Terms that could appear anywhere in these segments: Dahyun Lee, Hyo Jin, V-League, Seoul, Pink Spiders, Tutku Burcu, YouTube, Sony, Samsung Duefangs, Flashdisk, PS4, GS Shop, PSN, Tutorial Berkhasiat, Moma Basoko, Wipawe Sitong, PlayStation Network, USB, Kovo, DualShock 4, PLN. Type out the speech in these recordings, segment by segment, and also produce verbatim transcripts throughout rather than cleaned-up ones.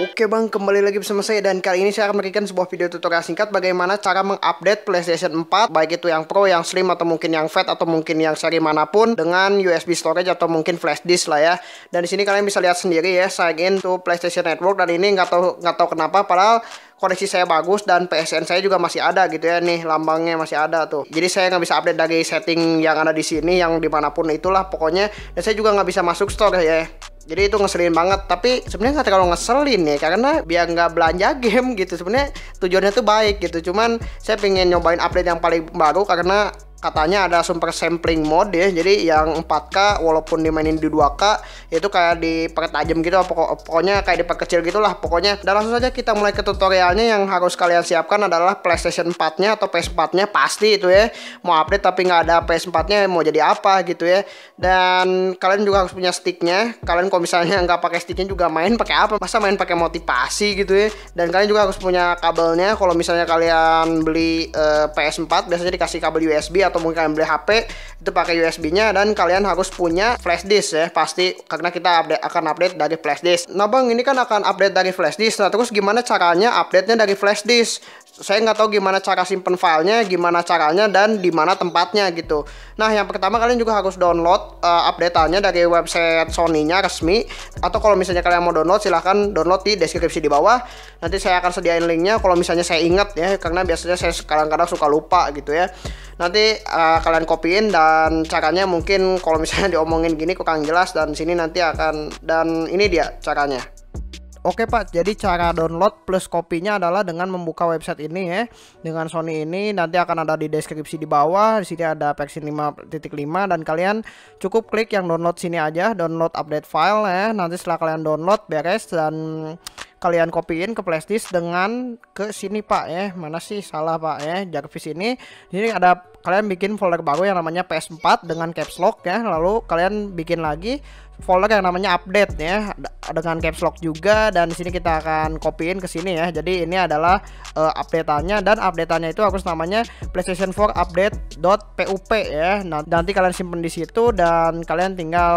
Oke bang, kembali lagi bersama saya, dan kali ini saya akan memberikan sebuah video tutorial singkat bagaimana cara mengupdate PlayStation empat, baik itu yang Pro, yang Slim, atau mungkin yang Fat, atau mungkin yang seri manapun, dengan U S B storage atau mungkin flash disk lah ya. Dan di sini kalian bisa lihat sendiri ya, saya ingin tuh PlayStation Network, dan ini nggak tahu nggak tahu kenapa, padahal koneksi saya bagus dan P S N saya juga masih ada gitu ya, nih lambangnya masih ada tuh. Jadi saya nggak bisa update dari setting yang ada di sini, yang dimanapun itulah pokoknya. Dan saya juga nggak bisa masuk store ya. Jadi itu ngeselin banget, tapi sebenarnya nggak terlalu ngeselin ya, karena biar nggak belanja game gitu. Sebenarnya tujuannya tuh baik gitu, cuman saya pengen nyobain update yang paling baru karena katanya ada super sampling mode ya. Jadi yang empat K walaupun dimainin di dua K itu kayak dipertajam gitu, pokok pokoknya kayak diperkecil gitulah pokoknya. Dan langsung saja kita mulai ke tutorialnya. Yang harus kalian siapkan adalah PlayStation empat-nya atau P S empat-nya pasti itu ya. Mau update tapi nggak ada P S empat-nya mau jadi apa gitu ya. Dan kalian juga harus punya stick-nya. Kalian kalau misalnya nggak pakai stick-nya juga main pakai apa? Masa main pakai motivasi gitu ya. Dan kalian juga harus punya kabelnya. Kalau misalnya kalian beli eh, P S empat biasanya dikasih kabel U S B atau mungkin kalian beli H P itu pakai U S B-nya, dan kalian harus punya flash disk ya pasti, karena kita update, akan update dari flash disk. Nah bang, ini kan akan update dari flash disk. Nah terus gimana caranya update-nya dari flash disk? Saya nggak tahu gimana cara simpen filenya, gimana caranya dan di mana tempatnya gitu. Nah yang pertama kalian juga harus download uh, update-nya dari website Sony-nya resmi, atau kalau misalnya kalian mau download silahkan download di deskripsi di bawah. Nanti saya akan sediain linknya kalau misalnya saya ingat ya, karena biasanya saya kadang-kadang suka lupa gitu ya. Nanti uh, kalian copyin, dan caranya mungkin kalau misalnya diomongin gini kurang jelas, dan sini nanti akan, dan ini dia caranya. Oke Pak, jadi cara download plus kopinya adalah dengan membuka website ini ya. Dengan Sony ini nanti akan ada di deskripsi di bawah. Di sini ada versi lima titik lima, dan kalian cukup klik yang download sini aja, download update file ya. Nanti setelah kalian download beres, dan kalian kopiin ke flash disk dengan ke sini Pak ya. Mana sih salah Pak ya, Jarvis ini. Jadi ada, kalian bikin folder baru yang namanya P S empat dengan caps lock ya. Lalu kalian bikin lagi folder yang namanya update ya dengan caps lock juga, dan di sini kita akan kopiin ke sini ya. Jadi ini adalah uh, update-annya, dan update-annya itu harus namanya PlayStation four update.pup ya. Nah, nanti kalian simpen di situ, dan kalian tinggal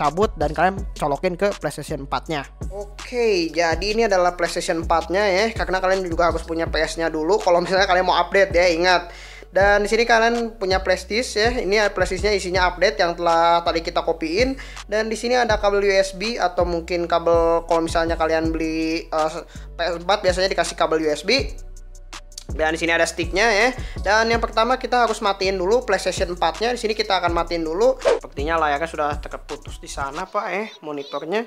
cabut dan kalian colokin ke PlayStation empat-nya. Oke, jadi ini adalah PlayStation empat-nya ya, karena kalian juga harus punya P S-nya dulu kalau misalnya kalian mau update ya, ingat. Dan di sini kalian punya flash disk ya. Ini flash disk-nya isinya update yang telah tadi kita kopiin, dan di sini ada kabel U S B atau mungkin kabel, kalau misalnya kalian beli uh, P S empat biasanya dikasih kabel U S B. Dan di sini ada stick-nya ya. Dan yang pertama kita harus matiin dulu PlayStation empat-nya. Di sini kita akan matiin dulu. Sepertinya layarnya sudah terputus di sana, Pak, eh, monitornya.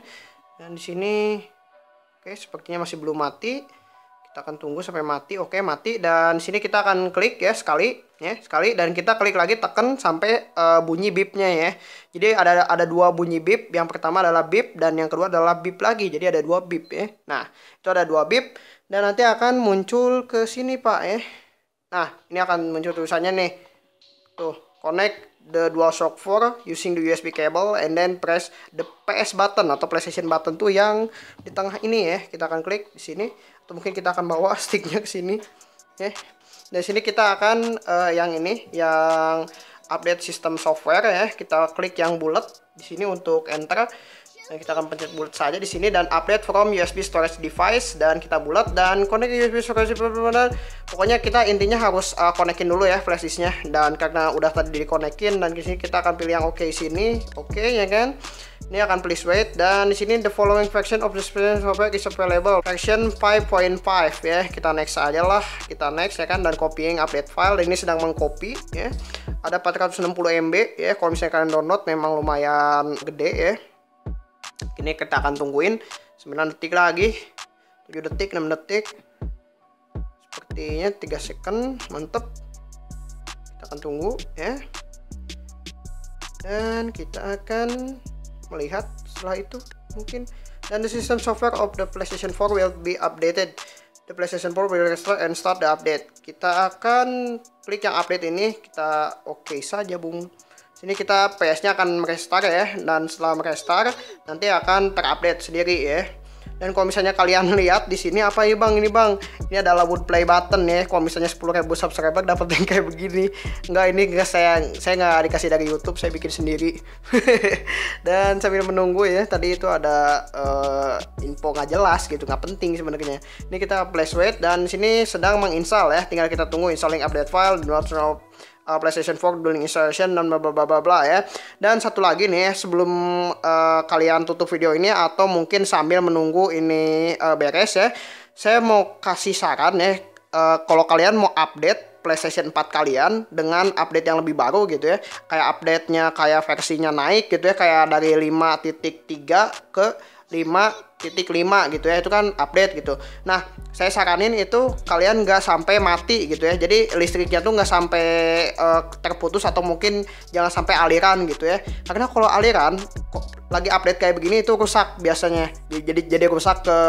Dan di sini oke, sepertinya masih belum mati. Kita akan tunggu sampai mati. Oke, mati. Dan di sini kita akan klik ya sekali, ya, sekali, dan kita klik lagi, tekan sampai uh, bunyi beep-nya ya. Jadi ada ada dua bunyi beep. Yang pertama adalah beep, dan yang kedua adalah beep lagi. Jadi ada dua beep ya. Nah, itu ada dua beep. Dan nanti akan muncul ke sini Pak ya. Nah, ini akan muncul tulisannya nih. Tuh, connect the DualShock four using the U S B cable and then press the P S button atau PlayStation button tuh yang di tengah ini ya. Kita akan klik di sini, atau mungkin kita akan bawa sticknya ke sini. Ya. Dari sini kita akan uh, yang ini, yang update sistem software ya. Kita klik yang bulat di sini untuk enter. Nah, kita akan pencet bulat saja di sini, dan update from U S B storage device, dan kita bulat, dan connect U S B storage device. Pokoknya kita intinya harus uh, konekin dulu ya flash disknya, dan karena udah tadi dikonekin, dan di sini kita akan pilih yang oke okay sini, oke okay, ya kan. Ini akan please wait, dan di sini the following version of the PlayStation software is available version five point five ya. Kita next aja lah, kita next ya kan, dan copying update file. Ini sedang mengcopy ya. Ada empat ratus enam puluh M B ya. Kalau misalnya kalian download memang lumayan gede ya. Ini kita akan tungguin sembilan detik lagi, tujuh detik, enam detik, sepertinya tiga second, mantep. Kita akan tunggu ya, dan kita akan melihat setelah itu mungkin. Dan the system software of the PlayStation four will be updated, the PlayStation four will restore and start the update. Kita akan klik yang update ini, kita oke okay saja bung. Ini kita P S-nya akan restart ya, dan setelah restart nanti akan terupdate sendiri ya. Dan kalau misalnya kalian lihat di sini apa ya bang, ini bang, ini adalah would play button ya. Kalau misalnya sepuluh ribu subscriber dapat yang kayak begini. Enggak, ini enggak, saya saya nggak dikasih dari YouTube, saya bikin sendiri. Dan sambil menunggu ya, tadi itu ada uh, info nggak jelas gitu, nggak penting sebenarnya. Ini kita flash wait, dan sini sedang menginstal ya, tinggal kita tunggu installing update file, download of Uh, PlayStation four during installation dan bla bla bla bla ya. Dan satu lagi nih, sebelum uh, kalian tutup video ini atau mungkin sambil menunggu ini uh, beres ya, saya mau kasih saran ya, uh, kalau kalian mau update PlayStation four kalian dengan update yang lebih baru gitu ya, kayak update-nya kayak versinya naik gitu ya, kayak dari lima titik tiga ke lima titik lima gitu ya, itu kan update gitu. Nah, saya saranin itu kalian nggak sampai mati gitu ya, jadi listriknya tuh nggak sampai uh, terputus atau mungkin jangan sampai aliran gitu ya, karena kalau aliran lagi update kayak begini itu rusak biasanya, jadi jadi rusak ke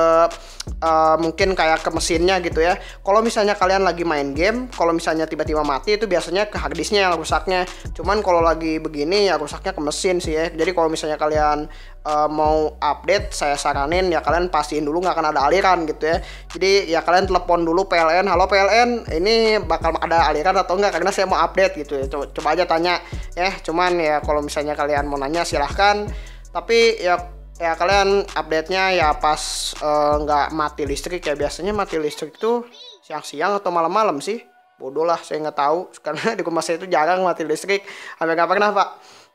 uh, mungkin kayak ke mesinnya gitu ya. Kalau misalnya kalian lagi main game, kalau misalnya tiba-tiba mati itu biasanya ke harddisknya yang rusaknya, cuman kalau lagi begini ya rusaknya ke mesin sih ya. Jadi kalau misalnya kalian uh, mau update, saya saranin ya kalian pastiin dulu nggak akan ada aliran gitu ya. Jadi ya kalian telepon dulu P L N, halo P L N, ini bakal ada aliran atau enggak karena saya mau update gitu ya, coba, coba aja tanya ya. Cuman ya kalau misalnya kalian mau nanya silahkan, tapi ya ya kalian update-nya ya pas nggak uh, mati listrik ya. Biasanya mati listrik tuh siang-siang atau malam-malam sih, bodoh lah saya nggak tahu karena di rumah saya itu jarang mati listrik, hampir nggak pernah pak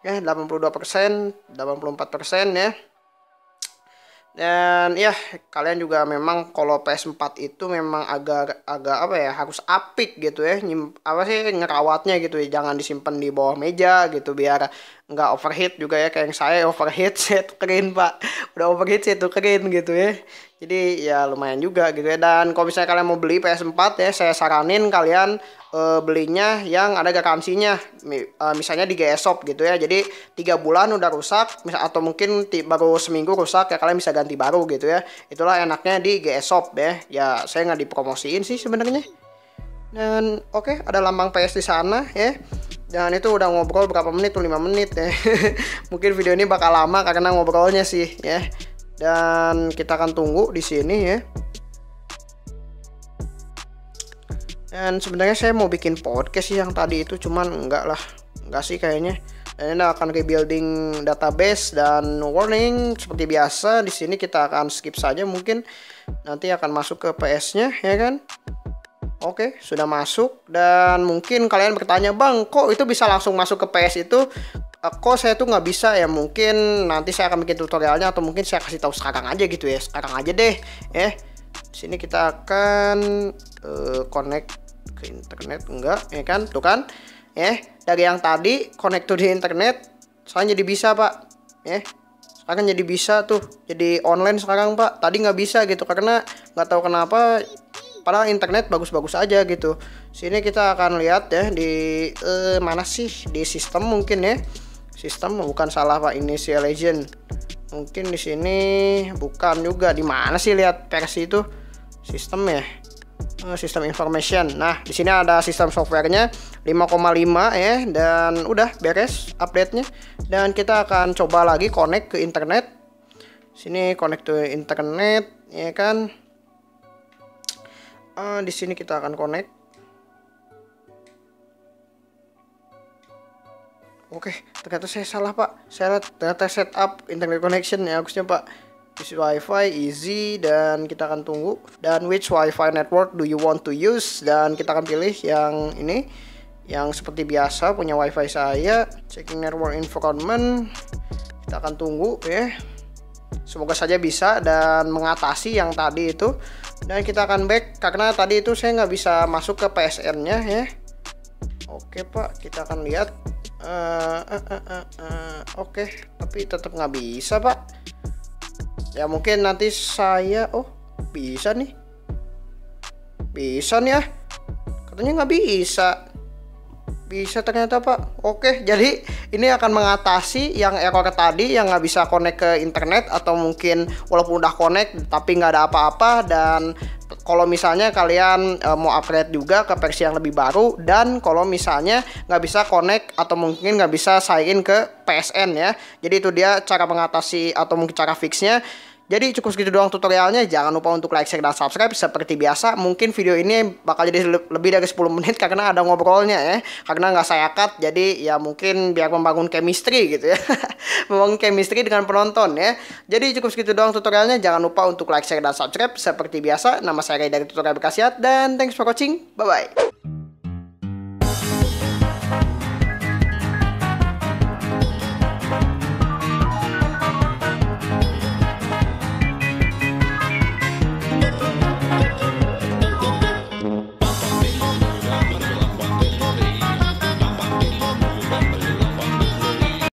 ya, delapan puluh dua persen, delapan puluh empat persen ya. Dan ya kalian juga memang kalau P S four itu memang agak agak apa ya, harus apik gitu ya, Nyim, apa sih ngerawatnya gitu ya, jangan disimpan di bawah meja gitu biar nggak overheat juga ya, kayak yang saya overheat saya tukerin pak, udah overheat saya tukerin gitu ya. Jadi ya lumayan juga gitu ya. Dan kalau misalnya kalian mau beli P S four ya, saya saranin kalian e, belinya yang ada garansinya, e, misalnya di G S Shop gitu ya. Jadi tiga bulan udah rusak, misal, atau mungkin baru seminggu rusak ya kalian bisa ganti baru gitu ya. Itulah enaknya di G S Shop ya. Ya saya nggak dipromosiin sih sebenarnya. Dan oke okay, ada lambang P S di sana ya. Dan itu udah ngobrol berapa menit tuh, lima menit ya. Mungkin video ini bakal lama karena ngobrolnya sih ya. Dan kita akan tunggu di sini ya. Dan sebenarnya saya mau bikin podcast sih yang tadi itu, cuman enggak lah, enggak sih kayaknya. Dan ini akan rebuilding database dan warning seperti biasa. Di sini kita akan skip saja, mungkin nanti akan masuk ke P S-nya ya kan. Oke, sudah masuk. Dan mungkin kalian bertanya, bang kok itu bisa langsung masuk ke P S itu, kok saya tuh nggak bisa ya. Mungkin nanti saya akan bikin tutorialnya atau mungkin saya kasih tahu sekarang aja gitu ya, sekarang aja deh eh sini kita akan uh, connect ke internet, enggak ya kan, tuh kan eh dari yang tadi connect to the internet sekarang jadi bisa pak eh sekarang jadi bisa tuh, jadi online sekarang pak, tadi nggak bisa gitu karena nggak tahu kenapa, padahal internet bagus-bagus aja gitu. Sini kita akan lihat ya di eh, mana sih, di sistem mungkin ya, sistem bukan salah pak, ini si legend mungkin di sini, bukan juga, di mana sih lihat versi itu, sistem ya, sistem information. Nah di sini ada sistem softwarenya lima koma lima ya, dan udah beres update nya. Dan kita akan coba lagi connect ke internet, sini connect to internet ya kan. Uh, di sini kita akan connect. Oke, ternyata saya salah pak, saya ternyata setup internet connection ya harusnya pak, this wifi easy. Dan kita akan tunggu, dan which wifi network do you want to use, dan kita akan pilih yang ini, yang seperti biasa punya wifi saya. Checking network environment, kita akan tunggu ya, semoga saja bisa dan mengatasi yang tadi itu. Dan kita akan back karena tadi itu saya nggak bisa masuk ke P S N nya ya. Oke pak, kita akan lihat. Uh, uh, uh, uh, uh. Oke, okay. Tapi tetap nggak bisa pak. Ya mungkin nanti saya, oh bisa nih, bisa nih ya. Katanya nggak bisa, bisa ternyata pak. Oke, okay. Jadi ini akan mengatasi yang error tadi yang nggak bisa connect ke internet atau mungkin walaupun udah connect tapi nggak ada apa-apa. Dan kalau misalnya kalian e, mau upgrade juga ke versi yang lebih baru, dan kalau misalnya nggak bisa connect atau mungkin nggak bisa sign in ke P S N ya, jadi itu dia cara mengatasi atau mungkin cara fixnya. Jadi cukup segitu doang tutorialnya. Jangan lupa untuk like, share, dan subscribe. Seperti biasa, mungkin video ini bakal jadi lebih dari sepuluh menit karena ada ngobrolnya ya. Karena nggak saya cut, jadi ya mungkin biar membangun chemistry gitu ya. Membangun chemistry dengan penonton ya. Jadi cukup segitu doang tutorialnya. Jangan lupa untuk like, share, dan subscribe. Seperti biasa, nama saya dari Tutorial Berkhasiat, dan thanks for watching. Bye-bye.